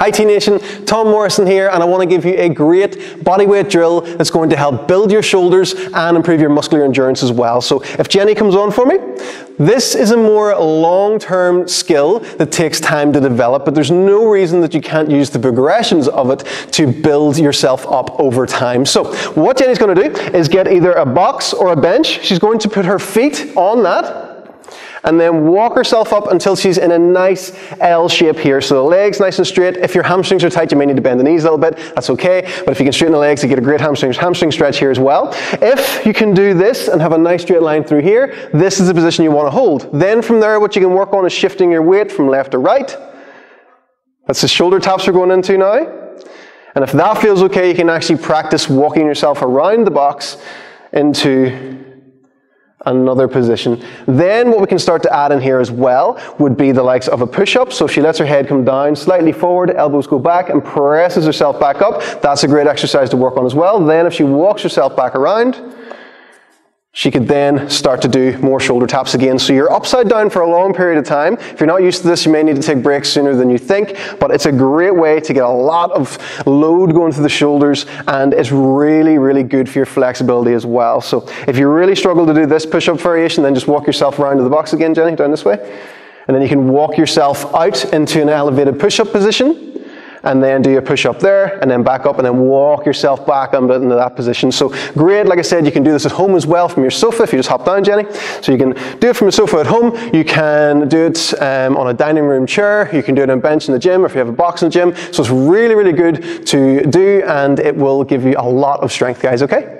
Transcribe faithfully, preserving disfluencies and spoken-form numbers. Hi T Nation, Tom Morrison here, and I want to give you a great bodyweight drill that's going to help build your shoulders and improve your muscular endurance as well. So if Jenny comes on for me, this is a more long-term skill that takes time to develop, but there's no reason that you can't use the progressions of it to build yourself up over time. So what Jenny's going to do is get either a box or a bench. She's going to put her feet on that, and then walk herself up until she's in a nice L shape here. So the legs nice and straight. If your hamstrings are tight, you may need to bend the knees a little bit. That's okay. But if you can straighten the legs, you get a great hamstring, hamstring stretch here as well. If you can do this and have a nice straight line through here, this is the position you want to hold. Then from there, what you can work on is shifting your weight from left to right. That's the shoulder taps we're going into now. And if that feels okay, you can actually practice walking yourself around the box into another position. Then what we can start to add in here as well would be the likes of a push-up. So she lets her head come down slightly forward, elbows go back, and presses herself back up. That's a great exercise to work on as well. Then if she walks herself back around, she could then start to do more shoulder taps again. So you're upside down for a long period of time. If you're not used to this, you may need to take breaks sooner than you think, but it's a great way to get a lot of load going through the shoulders, and it's really, really good for your flexibility as well. So if you really struggle to do this push-up variation, then just walk yourself around to the box again, Jenny, down this way. And then you can walk yourself out into an elevated push-up position, and then do your push-up there, and then back up, and then walk yourself back up into that position. So great, like I said, you can do this at home as well from your sofa, if you just hop down, Jenny. So you can do it from your sofa at home, you can do it um, on a dining room chair, you can do it on a bench in the gym, or if you have a box in the gym. So it's really, really good to do, and it will give you a lot of strength, guys, okay?